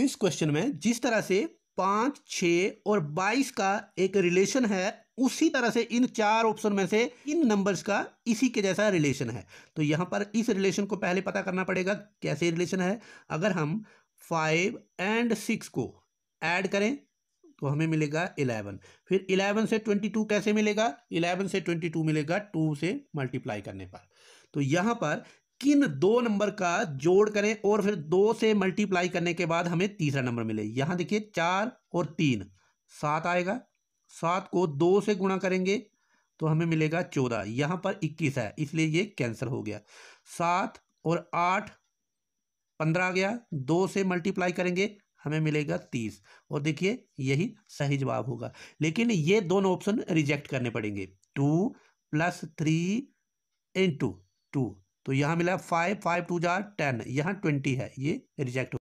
इस क्वेश्चन में जिस तरह से 5, 6 और 22 का एक रिलेशन है, उसी तरह से इन 4 ऑप्शन में से इन नंबर्स का इसी के जैसा रिलेशन है। तो यहाँ पर इस रिलेशन को पहले पता करना पड़ेगा कैसे रिलेशन है। अगर हम 5 और 6 को ऐड करें तो हमें मिलेगा 11। फिर 11 से 22 कैसे मिलेगा? 11 से 22 मिलेगा 2 से मल्टीप्लाई करने पर। तो यहाँ पर किन 2 नंबर का जोड़ करें और फिर 2 से मल्टीप्लाई करने के बाद हमें तीसरा नंबर मिले। यहाँ देखिए 4 और 3 7 आएगा। 7 को 2 से गुणा करेंगे तो हमें मिलेगा 14। यहाँ पर 21 है इसलिए ये कैंसिल हो गया। 7 और 8 15 आ गया। 2 से मल्टीप्लाई करेंगे हमें मिलेगा 30 और देखिए यही सही जवाब होगा। लेकिन ये दोनों ऑप्शन रिजेक्ट करने पड़ेंगे। 2 + 3 × 2 तो यहाँ मिला 5, 5 × 2 = 10। यहाँ 20 है, ये रिजेक्ट।